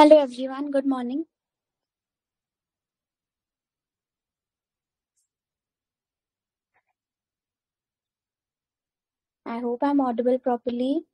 Hello everyone, good morning. I hope I'm audible properly.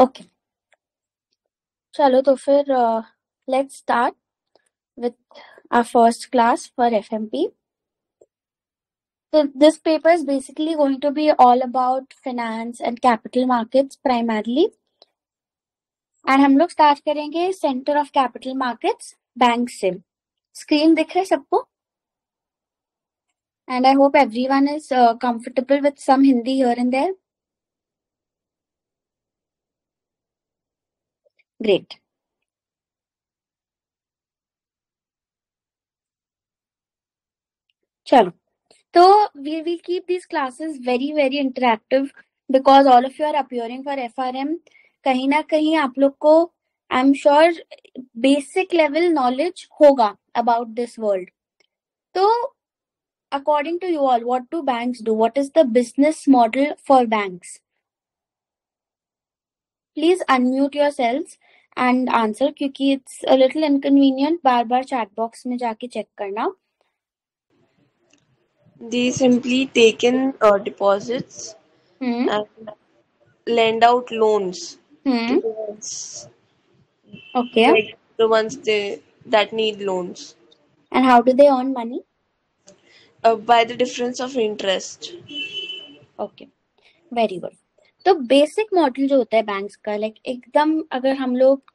Okay चलो तो फिर let's start with our first class for FMP. So this paper is basically going to be all about finance and capital markets primarily. And हम लोग start करेंगे centre of capital markets bank से. Screen दिख रहा है सबको? And I hope everyone is comfortable with some Hindi here and there. Great. चलो तो we will keep this classes very very interactive because all of you are appearing for FRM. कहीं ना कहीं आप लोग को I am sure basic level knowledge होगा about this world. तो according to you all, what do banks do? What is the business model for banks? Please unmute your selves and answer, क्योंकि it's a little inconvenient बार बार chat box में जाके check करना. They simply take in deposits and lend out loans to the ones, okay, like the ones that need loans. And how do they earn money? By the difference of interest. Okay, very good. तो basic model जो होता है banks का, like एकदम अगर हम लोग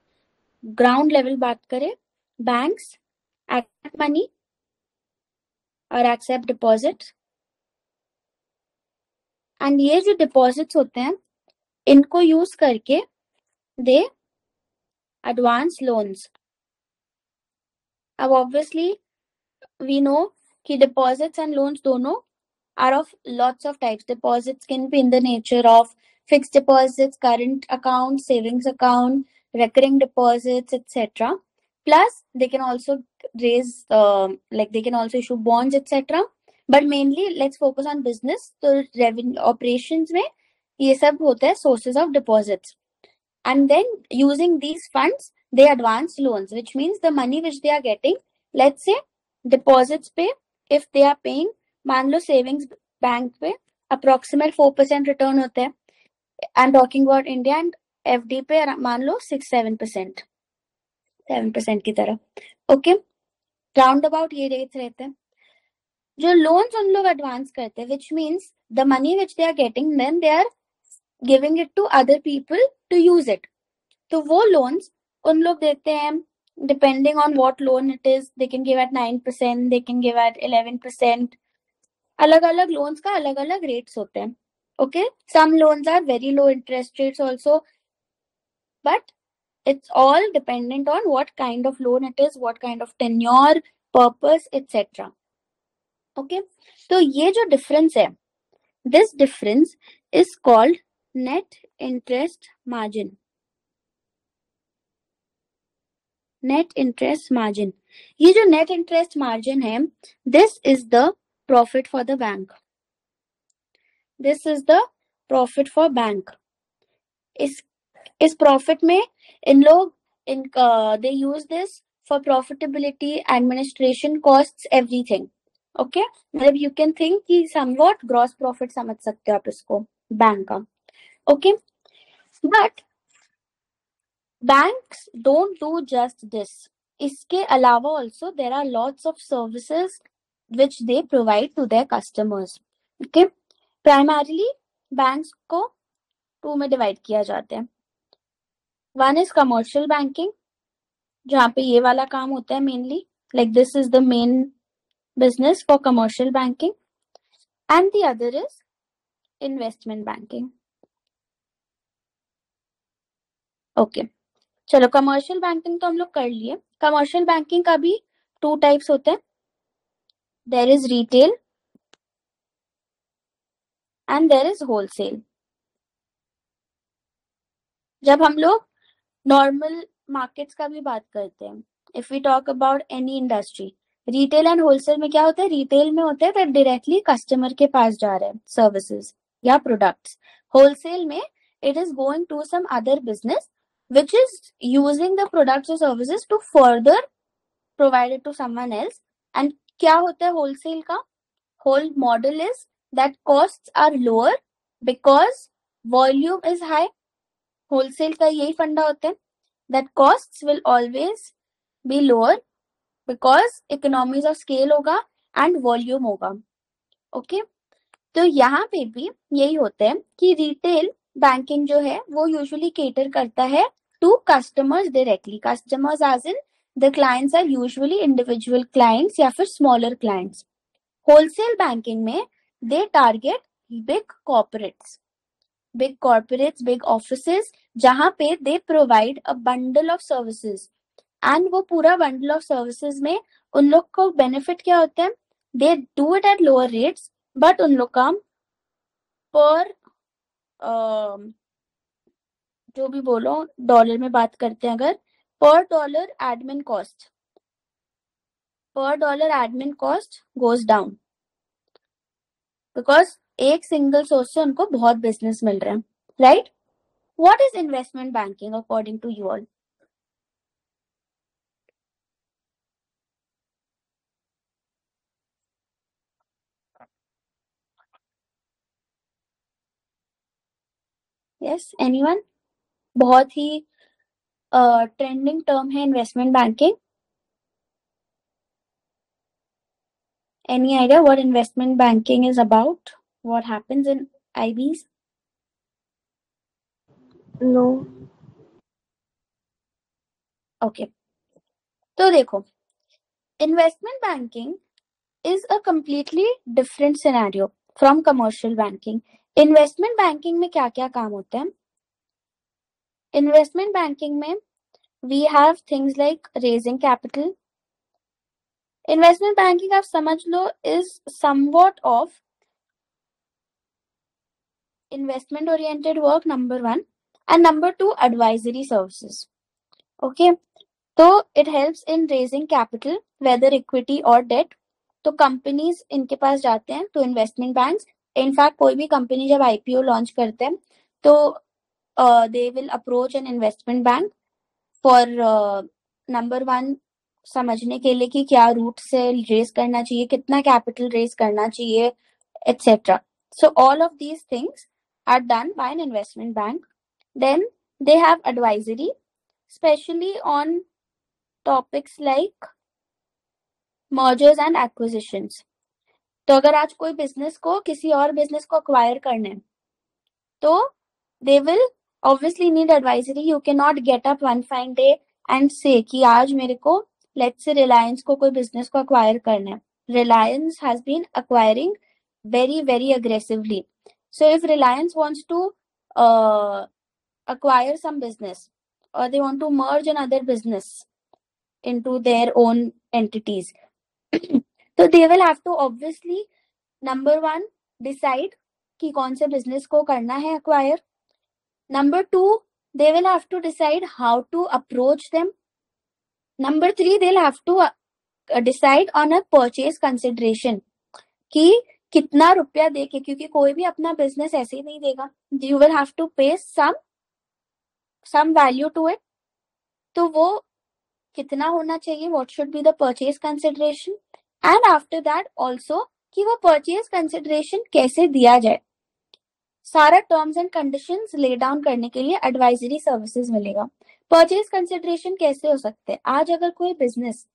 ground level बात करें, बैंक्स एक्सेप्ट मनी और एक्सेप्ट डिपॉजिट. एंड ये जो डिपॉजिट्स होते हैं इनको यूज करके दे एडवांस लोन्स. अब ऑब्वियसली वी नो कि डिपॉजिट्स एंड लोन्स दोनों are of lots of types. Deposits can be in the nature of fixed deposits, current account, savings account, recurring deposits, etc. Plus they can also raise like they can also issue bonds, etc. But mainly let's focus on business. So revenue operations में ये सब होता है sources of deposits. And then using these funds they advance loans, which means the money which they are getting, let's say deposits पे, if they are paying मान लो savings bank पे approximate 4% return होता है. I'm talking about India. And FD पे मान लो 6-7% की तरफ, okay, round about ये rates रहते हैं. जो loans उन लोग advance करते हैं, which means the money which they are getting, then they are giving it to other people to use it. तो वो loans उन लोग देते हैं, depending on what loan it is, they can give at 9%, they can give at 11%. अलग अलग loans का अलग अलग rates होते हैं. Okay, some loans are very low interest rates also, but it's all dependent on what kind of loan it is, what kind of tenure, purpose, etc. Okay, so ये जो difference है, this difference is called net interest margin. Net interest margin. ये जो net interest margin है, this is the profit for the bank. This is the profit for bank. इस profit में इन लोग they use this for profitability, administration costs, everything. Okay, मतलब you can think कि somewhat gross profit समझ सकते हो आप इसको bank का. Okay, but banks don't do just this. इसके अलावा also there are lots of services which they provide to their customers. Okay. Primarily banks को टू में डिवाइड किया जाता है. वन इज कमर्शियल बैंकिंग, जहाँ पे ये वाला काम होता है mainly, like this is the main business for commercial banking, and the other is investment banking. Okay, चलो कमर्शियल बैंकिंग तो हम लोग कर लिए. कमर्शियल बैंकिंग का भी टू टाइप्स होते हैं, there is retail and there is wholesale. जब हम लोग नॉर्मल मार्केट्स का भी बात करते हैं, if we talk about any industry, retail and wholesale में क्या होता है, रिटेल में होता है तो डायरेक्टली कस्टमर के पास जा रहे हैं सर्विसेज या प्रोडक्ट्स. होलसेल में it is going to some other business which is using the products or services to further provide it to someone else. And क्या होता है होलसेल का whole model is that costs are lower because volume is high. Wholesale का यही फंडा होता है that costs will always be lower because economies of scale होगा and volume होगा. ओके, तो यहाँ पे भी यही होता है कि रिटेल बैंकिंग जो है वो यूजुअली केटर करता है to customers directly. Customers as in the clients are usually individual clients या फिर स्मॉलर क्लाइंट्स. होलसेल बैंकिंग में they target big corporates, big offices, जहां पे they provide a bundle of services. And वो पूरा bundle of services में उन लोग को बेनिफिट क्या होता है, they do it at lower rates, but उन लोग का पर जो भी बोलो, डॉलर में बात करते हैं अगर, पर dollar admin cost goes down because एक सिंगल सोर्स से उनको बहुत बिजनेस मिल रहा है, right. What is investment banking according to you all? Yes, anyone? बहुत ही ट्रेंडिंग टर्म है investment banking. Any idea what investment banking is about? What happens in IBs? No. Okay, तो देखो investment banking is a completely different scenario from commercial banking. Investment banking में क्या क्या काम होता है? इन्वेस्टमेंट बैंकिंग में we have things like raising capital. Investment banking आप समझ लो is somewhat of investment oriented work number one, and number two advisory services. Okay, तो it helps in raising capital whether equity और debt. तो companies इनके पास जाते हैं, तो इन्वेस्टमेंट बैंक्स, इनफैक्ट कोई भी कंपनी जब आईपीओ लॉन्च करते हैं तो they will approach an investment bank for number one समझने के लिए कि क्या रूट से रेज करना चाहिए, कितना कैपिटल रेज करना चाहिए, etcetera. So all of these things are done by an investment bank. Then they have advisory, specially on topics like mergers and acquisitions. तो अगर आज कोई बिजनेस को किसी और बिजनेस को अक्वायर करना है तो they will obviously need advisory. You can not get up one fine day and say कि आज मेरे को लेट्स से रिलायंस को कोई बिजनेस को अक्वायर करना है. Reliance has been acquiring very very aggressively. So if Reliance wants to acquire some business और they want to merge N other business into their own entities, तो they will have to obviously number one decide कि कौन से business को करना है acquire. Number two they will have to decide how to approach them. Number three they will have to decide on a purchase consideration कि कितना रुपया देके, क्योंकि कोई भी अपना बिजनेस ऐसे ही नहीं देगा. You will have to pay some value to it. तो वो कितना होना चाहिए, what should be the purchase consideration, and after that also कि वो परचेज कंसिडरेशन कैसे दिया जाए. सारा terms and conditions lay down करने के लिए एडवाइजरी सर्विसेज मिलेगा. परचेज कंसिडरेशन कैसे हो सकते हैं, आज अगर कोई बिजनेस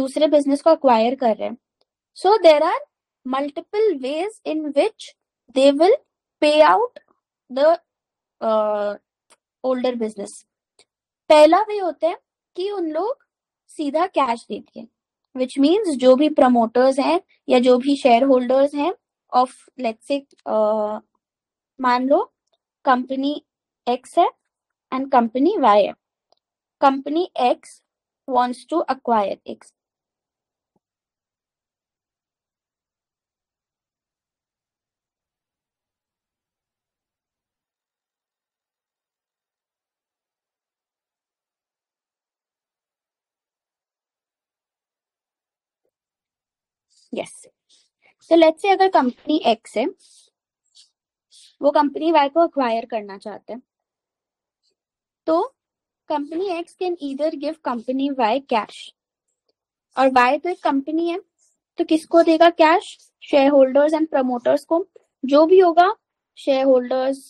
दूसरे बिजनेस को अक्वायर कर रहे हैं, so there are multiple ways in which they will pay out the older business. पहला वे होता है कि उन लोग सीधा कैश देते हैं, विच मीन्स जो भी प्रमोटर्स हैं या जो भी शेयर होल्डर्स हैं ऑफ लेट्स से मान लो कंपनी एक्स है एंड कंपनी वाई है, company X wants to acquire X, yes, so let's say अगर कंपनी X है वो कंपनी Y को acquire करना चाहते हैं, तो company X can either give company Y cash, और वाई तो एक कंपनी है तो किसको देगा cash? Share holders and promoters को, जो भी होगा share holders,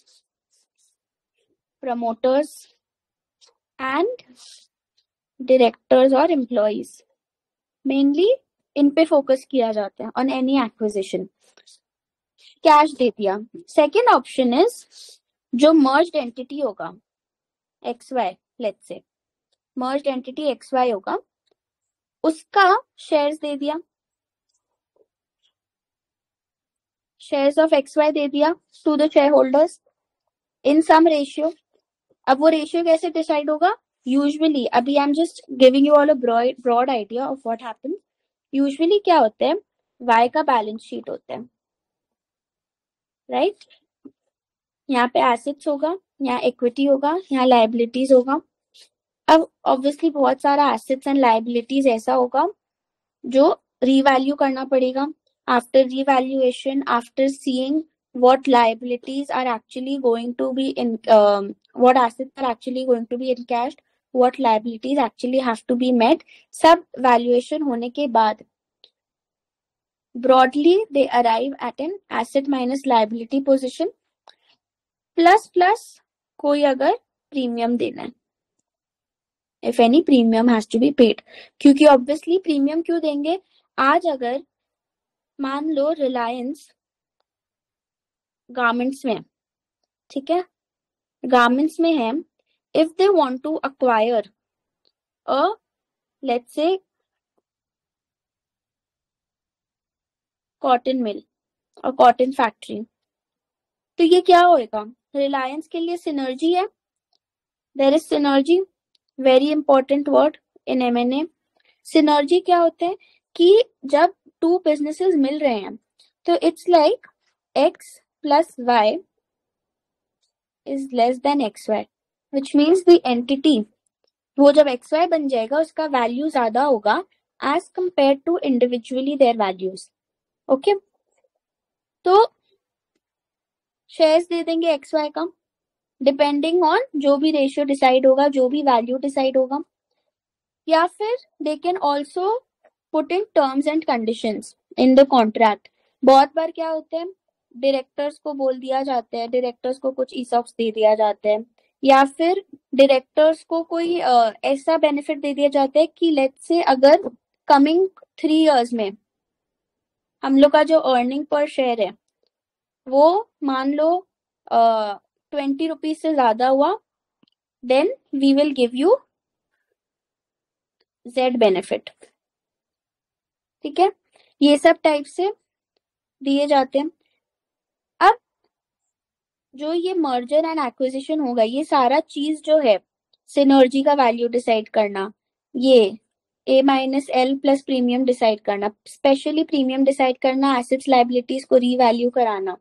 promoters and directors और एम्प्लॉइज। मेनली इन पे फोकस किया जाता है ऑन एनी एक्विजिशन, कैश दे दिया। सेकेंड ऑप्शन इज जो मर्ज्ड एंटिटी होगा X Y, let's say merged entity X Y होगा, उसका शेयर्स दे दिया, शेयर्स ऑफ एक्स वाई दे दिया to the share holders in some ratio. अब वो रेशियो कैसे डिसाइड होगा? यूजुअली अभी I am just giving you all a broad idea of what happens. Usually क्या होते हैं, वाई का बैलेंस शीट होता है, राइट? यहाँ पे एसेट्स होगा, यहाँ इक्विटी होगा, यहाँ लाइबिलिटीज होगा। अब ऑब्वियसली बहुत सारा एसेट्स एंड लाइबिलिटीज ऐसा होगा जो रीवैल्यू करना पड़ेगा। After revaluation, after seeing what liabilities are actually going to be in, what assets are actually going to be in cash, what liabilities actually have to be met, सब valuation होने के बाद broadly they arrive at an asset minus liability position, plus plus कोई अगर premium देना है, if any premium has to be paid. क्योंकि obviously premium क्यों देंगे, आज अगर मान लो रिलायंस गारमेंट्स में, ठीक है, गारमेंट्स में है, if they want to acquire a let's say cotton mill और कॉटन फैक्ट्री, तो ये क्या होएगा? रिलायंस के लिए सिनर्जी है, there is synergy, very important word in M&A। Synergy क्या होते हैं कि जब टू बिजनेसेस मिल रहे हैं तो it's like X plus Y is less than X Y, which means the entity वो जब एक्स वाई बन जाएगा उसका वैल्यू ज्यादा होगा as compare to individually their values. Okay, तो शेयर्स दे देंगे एक्स वाई का डिपेंडिंग ऑन जो भी रेशियो डिसाइड होगा, जो भी वैल्यू डिसाइड होगा, या फिर they can also put in terms and conditions in the contract. बहुत बार क्या होता है, डायरेक्टर्स को बोल दिया जाता है, डायरेक्टर्स को कुछ ईसॉप्स दे दिया जाता है, या फिर डायरेक्टर्स को कोई ऐसा बेनिफिट दे दिया जाता है कि लेट्स से अगर कमिंग 3 years में हम लोग का जो अर्निंग पर शेयर है वो मान लो 20 रुपीज से ज्यादा हुआ, then we will give you Z benefit. ठीक है, ये सब टाइप से दिए जाते हैं। अब जो ये मर्जर एंड एक्विजिशन होगा, ये सारा चीज जो है सिनर्जी का वैल्यू डिसाइड करना, ये A minus L plus premium decide करना, स्पेशली प्रीमियम डिसाइड करना, एसेट्स लाइबिलिटीज को रीवैल्यू कराना,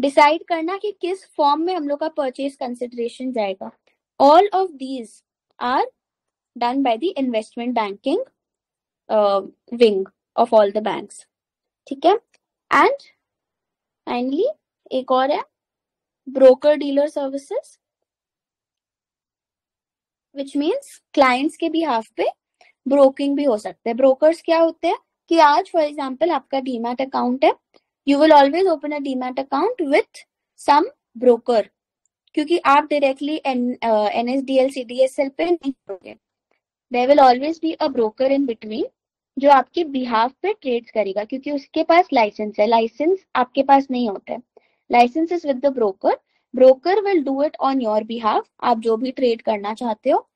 डिसाइड करना कि किस फॉर्म में हम लोग का परचेज कंसिडरेशन जाएगा, all of these are done by the investment banking wing of all the banks. ठीक है, एंड फाइनली एक और है broker dealer services, which means clients के बिहाफ पे ब्रोकिंग भी हो सकता है। ब्रोकर्स क्या होते हैं कि आज फॉर एग्जाम्पल आपका डीमैट अकाउंट है, you will always open a demat account with some broker, क्योंकि आप डायरेक्टली NSDL CDSL पे नहीं होगे, there will always be a broker in between जो आपके बिहाफ पे ट्रेड करेगा, क्योंकि उसके पास लाइसेंस है, लाइसेंस आपके पास नहीं होता है, licence is with the broker broker will do it on your behalf, आप जो भी trade करना चाहते हो,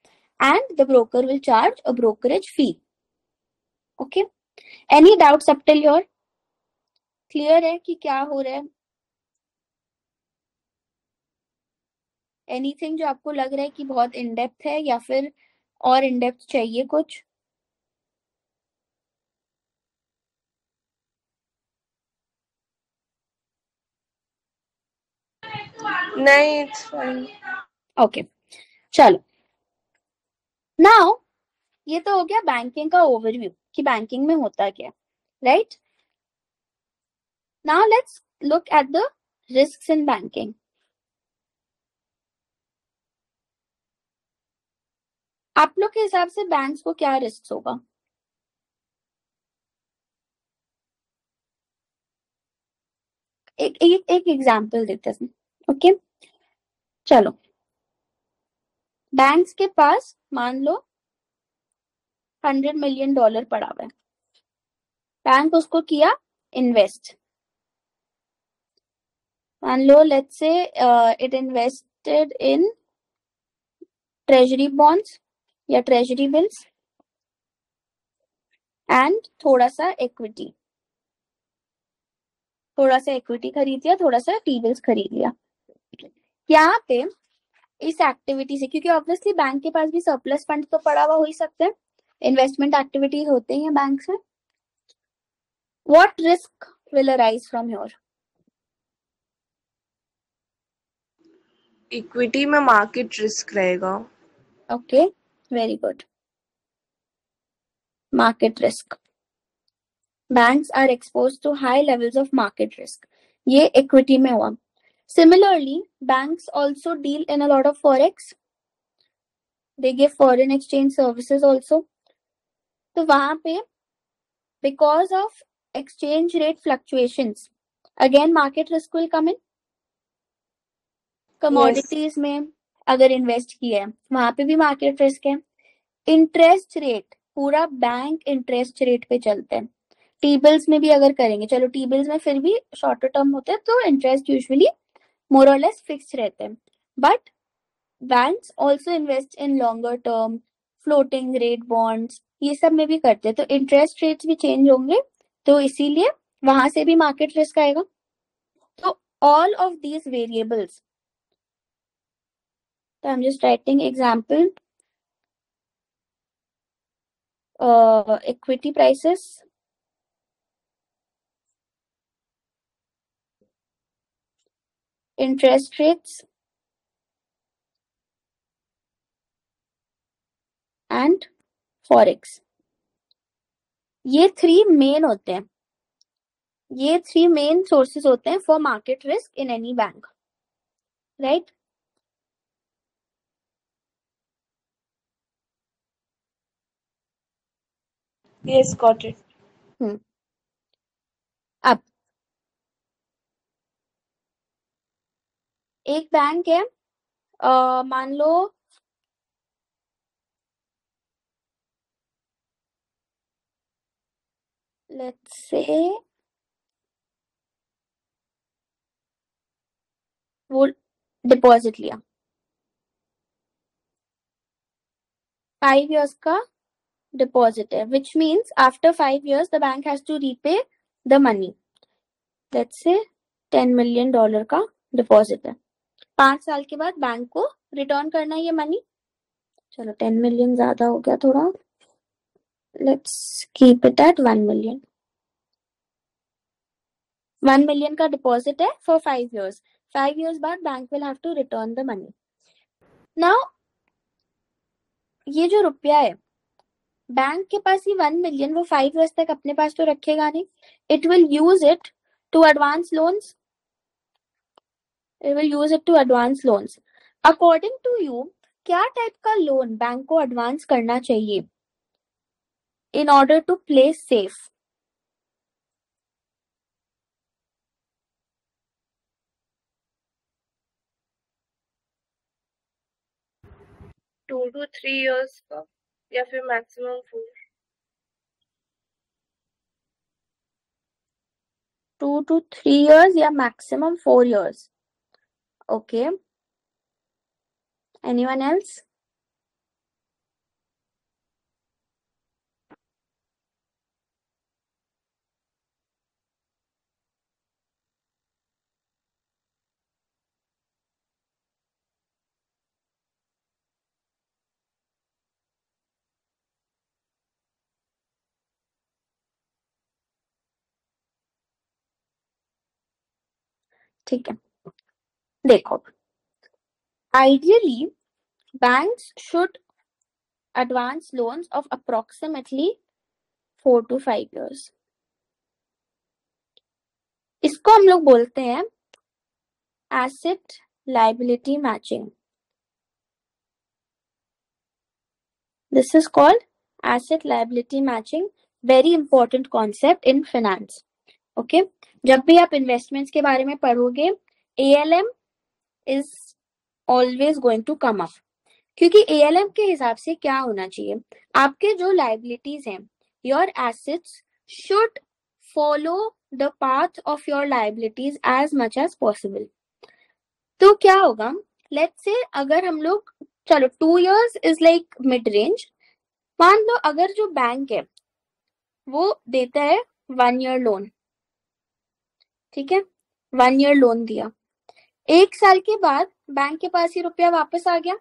and the broker will charge a brokerage fee. Okay? Any doubts up till here? Clear है कि क्या हो रहा है? Anything जो आपको लग रहा है कि बहुत in-depth है या फिर और in-depth चाहिए कुछ? नहीं, it's fine. Okay, चलो. Now, ये तो हो गया बैंकिंग का ओवरव्यू कि बैंकिंग में होता क्या, right? Now let's look at the risks in banking. आप लोग के हिसाब से बैंक्स को क्या रिस्क होगा? एक एग्जांपल देते हैं. ओके, चलो. बैंक्स के पास मान लो $100 मिलियन पड़ा हुआ है. बैंक उसको किया इन्वेस्ट. मान लो let's say it invested in treasury bonds या ट्रेजरी बिल्स एंड थोड़ा सा इक्विटी खरीद लिया, थोड़ा सा टी बिल्स खरीद लिया. यहाँ पे इस एक्टिविटी से, क्योंकि ऑब्वियसली बैंक के पास भी सरप्लस फंड तो पड़ा हुआ हो ही सकता है, इन्वेस्टमेंट एक्टिविटीज होते हैं बैंक से. What risk will arise from here? Equity में मार्केट रिस्क रहेगा. Okay, very good. Market risk. Banks are expose to high levels of market risk. ये इक्विटी में हुआ. Similarly banks also deal in a lot of forex. They give foreign exchange services also. तो वहां पे because of exchange rate fluctuations again market risk will come in. Commodities में अगर invest किया है वहां पे भी मार्केट रिस्क है. इंटरेस्ट रेट, पूरा बैंक इंटरेस्ट रेट पे चलते हैं. टी बिल्स में भी अगर करेंगे, चलो टी बिल्स में फिर भी शॉर्टर टर्म होते हैं तो इंटरेस्ट यूजुअली मोर और लेस फिक्स रहते हैं. But banks also invest in longer term, floating rate bonds, ये सब में भी करते हैं. तो इंटरेस्ट रेट्स भी चेंज होंगे, तो इसीलिए वहां से भी मार्केट रिस्क आएगा. तो ऑल ऑफ दीज वेरिएबल्स, तो I am just writing example. Equity prices, interest rates and forex, ये थ्री मेन होते हैं. ये थ्री मेन सोर्सेस होते हैं for market risk in any bank, right? Yes, got it. अब एक बैंक है, मान लो लेट्स से वो डिपॉजिट लिया, 5 years का डिपॉजिट है, which means after 5 years the bank has to repay the money. Let's say $10 million का डिपॉजिट है. 5 साल के बाद बैंक को रिटर्न करना है ये मनी. चलो 10 मिलियन ज्यादा हो गया थोड़ा, let's keep it at 1 million. 1 million का डिपॉजिट है फॉर 5 years. 5 years बाद bank will have to return the money. Now ये जो रुपया है बैंक के पास, ये 1 मिलियन वो 5 वर्ष तक अपने पास तो रखेगा नहीं. It will use it to advance loans. According to you क्या टाइप का लोन बैंक को एडवांस करना चाहिए in order to play safe? Two to 3 years का या फिर मैक्सिमम 4. 2 to 3 years या maximum 4 years. Okay. Anyone else? ठीक है, देखो ideally banks should advance loans of approximately 4 to 5 years. इसको हम लोग बोलते हैं asset liability matching. This is called asset liability matching. Very important concept in finance. Okay, जब भी आप इन्वेस्टमेंट्स के बारे में पढ़ोगे ALM is always going to come up, क्योंकि ALM के हिसाब से क्या होना चाहिए, आपके जो लायबिलिटीज हैं, your assets should follow the path of your liabilities as much as possible. तो क्या होगा, लेट्स से अगर हम लोग, चलो 2 years is like mid range, मान लो अगर जो बैंक है वो देता है 1 year लोन, ठीक है, 1 year लोन दिया, 1 साल के बाद बैंक के पास ये रुपया वापस आ गया,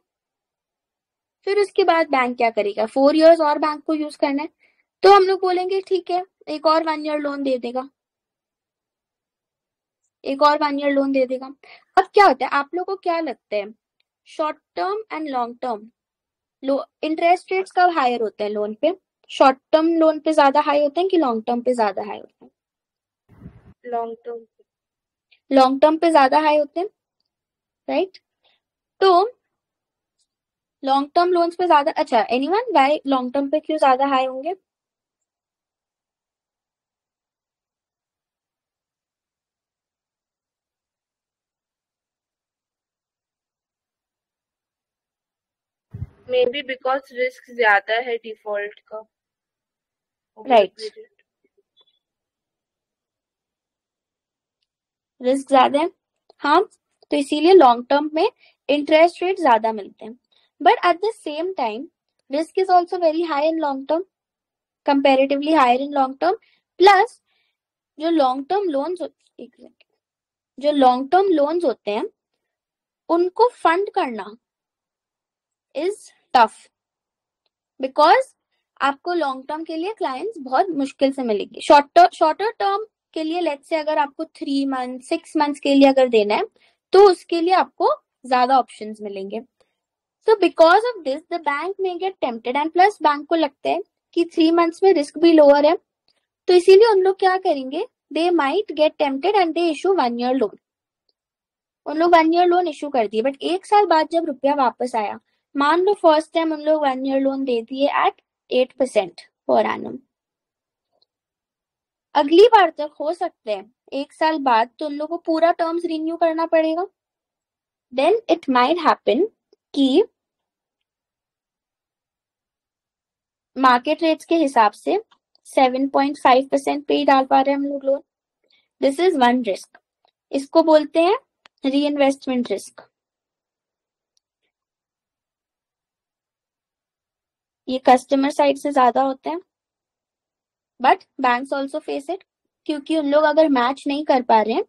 फिर उसके बाद बैंक क्या करेगा, 4 years और बैंक को यूज करना है, तो हम लोग बोलेंगे ठीक है एक और 1 year लोन दे देगा, एक और 1 year लोन दे देगा. अब क्या होता है, आप लोगों को क्या लगता है short term and long term low interest rates कब हायर होते हैं लोन पे, शॉर्ट टर्म लोन पे ज्यादा हाई होते हैं कि लॉन्ग टर्म पे ज्यादा हाई होते हैं? लॉन्ग टर्म पे ज्यादा हाई होते हैं, राइट? तो लॉन्ग टर्म लोन्स पे ज्यादा, अच्छा एनीवन व्हाई लॉन्ग टर्म पे क्यों ज्यादा हाई होंगे? मे बी बिकॉज रिस्क ज्यादा है डिफॉल्ट का, राइट? रिस्क ज्यादा है, हाँ, तो इसीलिए लॉन्ग टर्म में इंटरेस्ट रेट ज्यादा मिलते हैं. But at the same time risk is also very high in long term, comparatively higher in long term. Plus जो लॉन्ग टर्म लोन्स, होते हैं उनको फंड करना इज टफ, बिकॉज आपको लॉन्ग टर्म के लिए क्लाइंट्स बहुत मुश्किल से मिलेंगे. शॉर्टर टर्म के लिए लेट्स से अगर आपको 3 month 6 months के लिए अगर देना है तो उसके लिए आपको ज्यादा ऑप्शंस मिलेंगे. So because of this the bank में get tempted and plus bank को लगता है कि 3 months में रिस्क भी लोअर है, तो इसीलिए उन लोग क्या करेंगे, they might get tempted and they issue 1 year loan. उन लोग 1 year लोन इशू कर दिए, बट 1 साल बाद जब रुपया वापस आया, मान लो फर्स्ट टाइम उन लोग 1 year लोन दे दिए एट 8% पर एनम. अगली बार तक हो सकते हैं 1 साल बाद तो उन लोगों को पूरा टर्म्स रिन्यू करना पड़ेगा. देन इट माइट हैपन कि मार्केट रेट्स के हिसाब से 7.5% पे ही डाल पा रहे हैं हम लोग loan. This is one risk, इसको बोलते हैं रीइन्वेस्टमेंट रिस्क. ये कस्टमर साइड से ज्यादा होता है, but banks also face it, क्योंकि उन लोग अगर मैच नहीं कर पा रहे हैं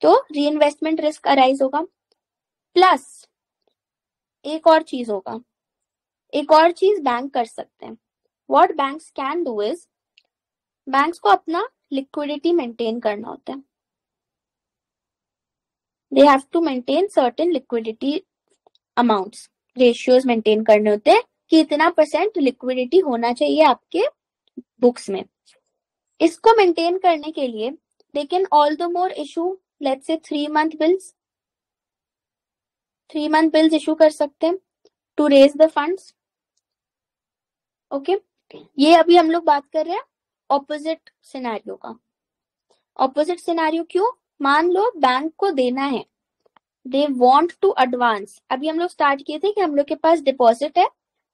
तो रीइन्वेस्टमेंट रिस्क अराइज होगा. प्लस एक और चीज होगा, एक और चीज बैंक कर सकते हैं. What banks can do is, banks को अपना लिक्विडिटी मेंटेन करना होता है, they have to maintain certain liquidity amounts, ratios maintain करने होते हैं कि इतना परसेंट लिक्विडिटी होना चाहिए आपके बुक्स में. इसको मेंटेन करने के लिए they can all the more issue let's say 3 month bills issue कर सकते हैं to raise the funds. Okay, ये अभी हम लोग बात कर रहे हैं ऑपोजिट सिनेरियो का. ऑपोजिट सिनेरियो क्यों, मान लो बैंक को देना है, दे वांट टू एडवांस. अभी हम लोग स्टार्ट किए थे कि हम लोग के पास डिपॉजिट है,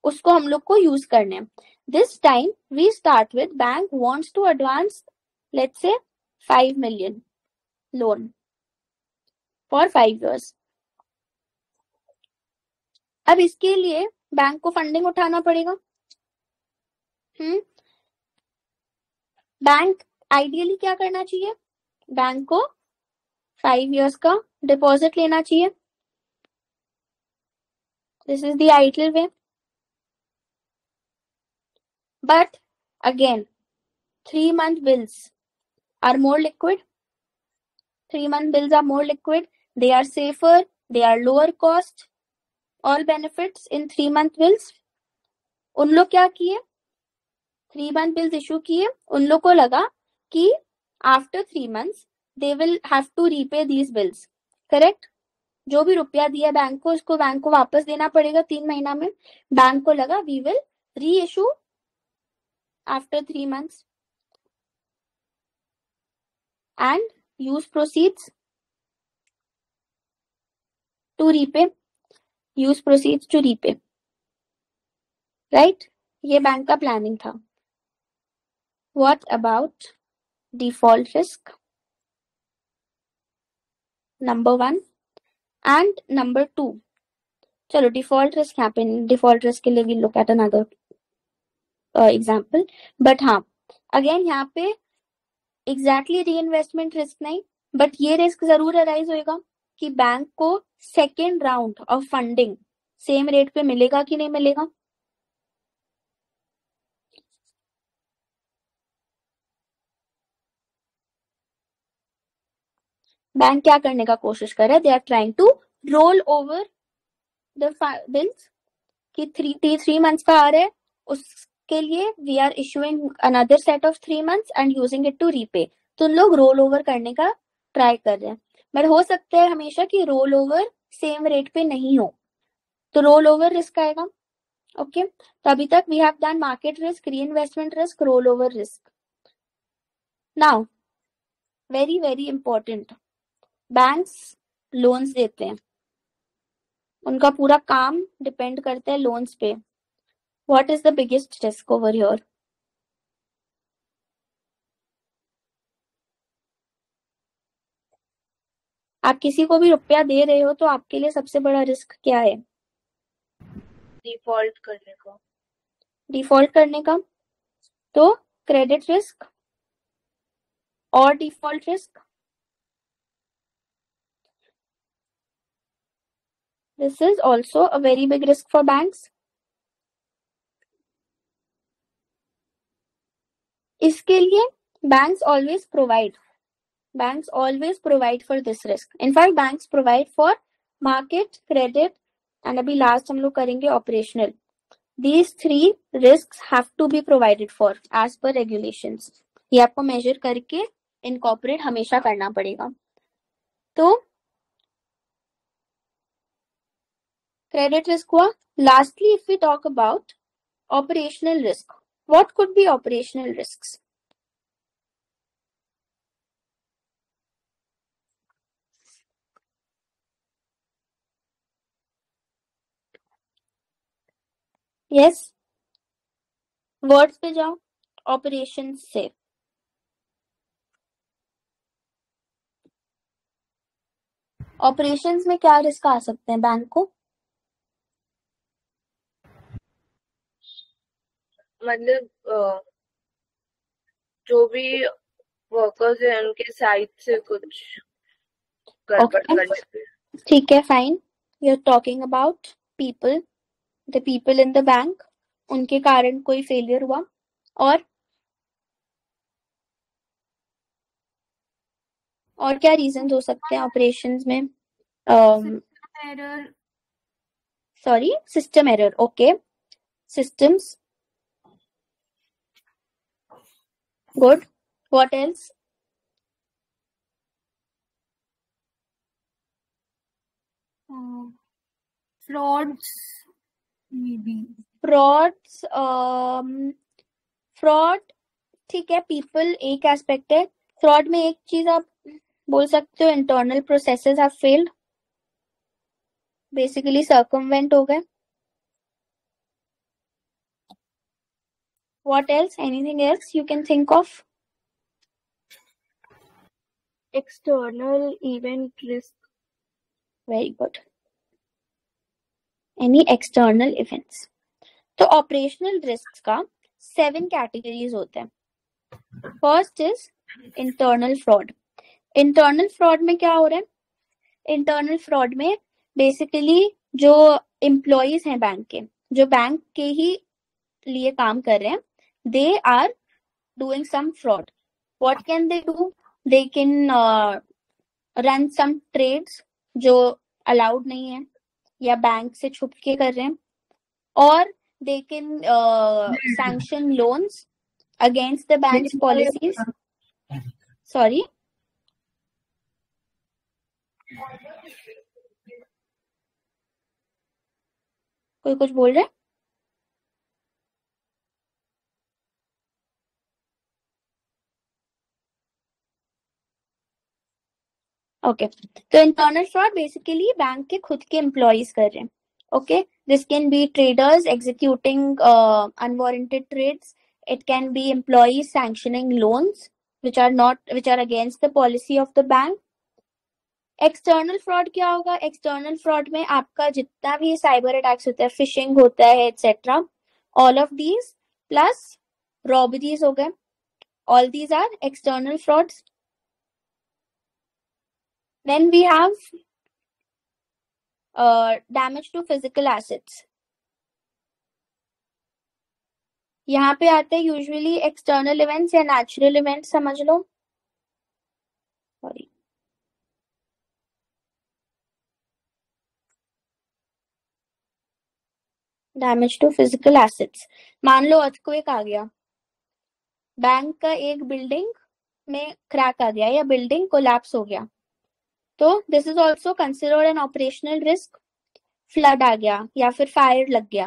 उसको हम लोग को यूज करने हैं. This time we start with bank wants to advance, let's say 5 million loan for 5 years. अब इसके लिए बैंक को फंडिंग उठाना पड़ेगा। बैंक आइडियली क्या करना चाहिए, बैंक को 5 इयर्स का डिपॉजिट लेना चाहिए। This is the ideal way, but again 3 month bills are more liquid. 3 month bills are more liquid. They are safer. They are lower cost. All benefits in 3 month bills. उन लोग क्या किए, 3 month bills issue किए। उन लोग को लगा कि after 3 months they will have to repay these bills. Correct, जो भी रुपया दिया बैंक को उसको बैंक को वापस देना पड़ेगा 3 महीना में। बैंक को लगा we will reissue after 3 months and use proceeds to repay, use proceeds to repay, right? ये बैंक का प्लानिंग था। What about default risk? Number 1 and number 2. चलो डिफॉल्ट रिस्क, यहाँ पे डिफॉल्ट रिस्क के लिए we look at another example, but हाँ again यहाँ पे एग्जैक्टली रीइन्वेस्टमेंट रिस्क नहीं, बट ये रिस्क जरूर अराइज होगा कि बैंक को second round of funding same rate पे मिलेगा कि नहीं मिलेगा। बैंक क्या करने का कोशिश कर रहा है, they are trying to roll over the bills कि 3 months का आ रहा है, उसके लिए we are issuing another set of 3 months and using it to repay. तो उन लोग रोल ओवर करने का ट्राई कर रहे हैं, बट हो सकता है हमेशा कि रोल ओवर सेम रेट पे नहीं हो, तो रोल ओवर रिस्क आएगा। ओके, तो अभी तक we have done market risk, reinvestment risk, roll over risk. Now very very important, banks loans देते हैं, उनका पूरा काम डिपेंड करता है लोन्स पे। What is the biggest risk over here? आप किसी को भी रुपया दे रहे हो तो आपके लिए सबसे बड़ा रिस्क क्या है? डिफॉल्ट करने का। डिफॉल्ट करने का, तो क्रेडिट रिस्क और default risk. This is also a very big risk for banks. इसके लिए banks always provide for this risk. In fact, banks provide for market, credit, and अभी last हम लोग करेंगे operational. These 3 risks have to be provided for as per regulations. ये आपको measure करके incorporate हमेशा करना पड़ेगा। तो credit risk हुआ। Lastly, if we talk about operational risk, what could be operational risks? Yes, words पे जाओ, operations से। operations में क्या रिस्क आ सकते हैं बैंक को? मतलब जो भी वर्कर्स हैं उनके साइड से कुछ गड़बड़ कर सकते हैं। ठीक है, fine. You are talking about people, the people in the bank, उनके कारण कोई फेलियर हुआ। और क्या रीजंस हो सकते हैं ऑपरेशंस में? System error. Okay, systems, good. What else? Frauds, maybe frauds, fraud. ठीक है, पीपल एक एस्पेक्ट है। फ्रॉड में एक चीज आप बोल सकते हो, internal processes have failed, basically circumvent हो गए। What else? Anything else you can think of? External event risk. Very good. any external events. तो operational risks का 7 categories होते हैं. First is internal fraud. Internal fraud में क्या हो रहा है? Internal fraud में basically जो employees हैं बैंक के, जो बैंक के ही लिए काम कर रहे हैं, they are doing some fraud. What can they do? They can run some trades जो allowed नहीं है या बैंक से छुप के कर रहे हैं, और they can sanction loans against the bank's policies. Sorry. कोई कुछ बोल रहा है? ओके, तो इंटरनल फ्रॉड बेसिकली बैंक के खुद के एम्प्लॉइज कर रहे हैं. Okay, this can be traders executing unwarranted trades, it can be employees sanctioning loans which are against the policy of the bank. External fraud क्या होगा? एक्सटर्नल फ्रॉड में आपका जितना भी साइबर अटैक्स होता है, फिशिंग होता है etcetera, all of these plus robberies हो गए, all these are external frauds. Then we have damage to physical assets. यहाँ पे आते हैं यूजुअली एक्सटर्नल इवेंट्स या नेचुरल इवेंट्स समझ लो. Sorry, damage to physical assets. मान लो अर्थक्वेक आ गया, बैंक का एक बिल्डिंग में क्रैक आ गया या बिल्डिंग कोलैप्स हो गया, तो this is also considered an operational risk. Flood आ गया या फिर फायर लग गया,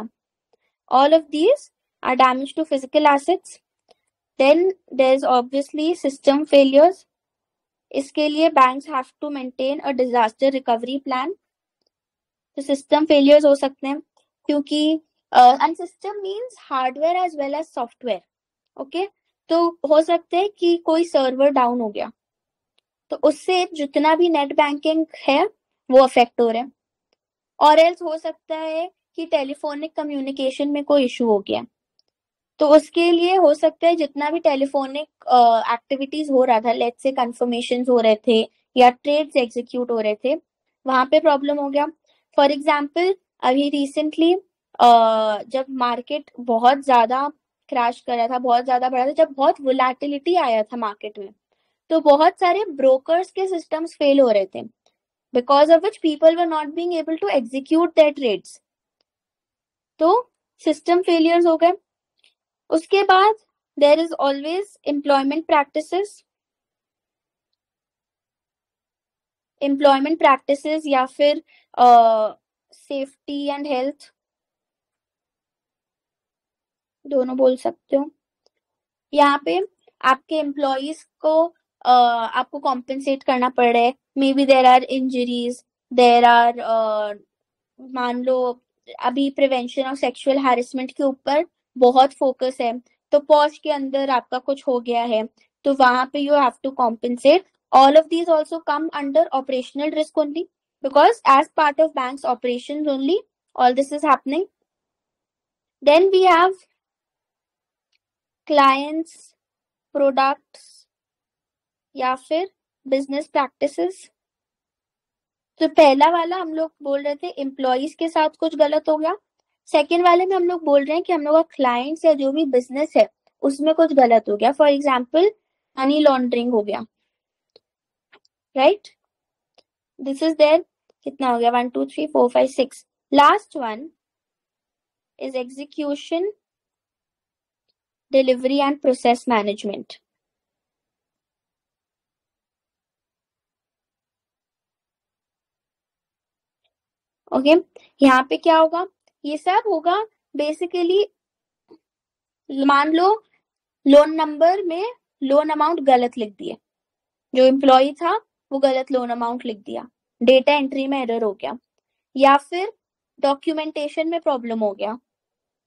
all of these are damage to physical assets. Then there is obviously system failures. इसके लिए banks have to maintain a disaster recovery plan. तो system failures हो सकते हैं क्योंकि and system means hardware as well as software. Okay, तो हो सकता है कि कोई सर्वर डाउन हो गया, तो उससे जितना भी नेट बैंकिंग है वो अफेक्ट हो रहा है, और एल्स हो सकता है कि टेलीफोनिक कम्युनिकेशन में कोई इशू हो गया, तो उसके लिए हो सकता है जितना भी टेलीफोनिक एक्टिविटीज हो रहा था, लेट्स से कंफर्मेशंस हो रहे थे या ट्रेड्स एग्जीक्यूट हो रहे थे, वहां पे प्रॉब्लम हो गया. फॉर एग्जांपल अभी रिसेंटली जब मार्केट बहुत ज्यादा क्रैश कर रहा था, बहुत ज्यादा बढ़ा था, जब बहुत वोलेटिलिटी आया था मार्केट में, तो बहुत सारे ब्रोकर्स के सिस्टम्स फेल हो रहे थे, because of which people were not being able to execute their trades. तो सिस्टम फेलियर्स हो गए. उसके बाद there is always employment practices. Employment practices या फिर सेफ्टी एंड हेल्थ, दोनों बोल सकते हो. यहाँ पे आपके एम्प्लॉइज को आपको कॉम्पेंसेट करना पड़ रहा है, maybe there are injuries, there are मान लो अभी प्रिवेंशन ऑफ सेक्सुअल हैरेसमेंट के ऊपर बहुत फोकस है, तो पॉश के अंदर आपका कुछ हो गया है, तो वहां पे you have to compensate. All of these also come under operational risk only, because as part of banks operations only all this is happening. Then we have clients, products या फिर बिजनेस प्रैक्टिसेस. तो पहला वाला हम लोग बोल रहे थे एम्प्लॉइज के साथ कुछ गलत हो गया, सेकेंड वाले में हम लोग बोल रहे हैं कि हम लोग का क्लाइंट्स या जो भी बिजनेस है उसमें कुछ गलत हो गया, फॉर एग्जाम्पल मनी लॉन्ड्रिंग हो गया, राइट. दिस इज देयर, कितना हो गया 1 2 3 4 5 6. Last one is execution, delivery and process management. Okay, यहाँ पे क्या होगा? ये सब होगा बेसिकली, मान लो लोन नंबर में लोन अमाउंट गलत लिख दिए, जो एम्प्लॉय था वो गलत लोन अमाउंट लिख दिया, डेटा एंट्री में एरर हो गया, या फिर डॉक्यूमेंटेशन में प्रॉब्लम हो गया,